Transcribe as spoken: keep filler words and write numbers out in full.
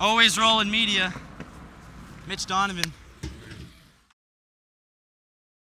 Always Rollin Media, Mitch Donovan.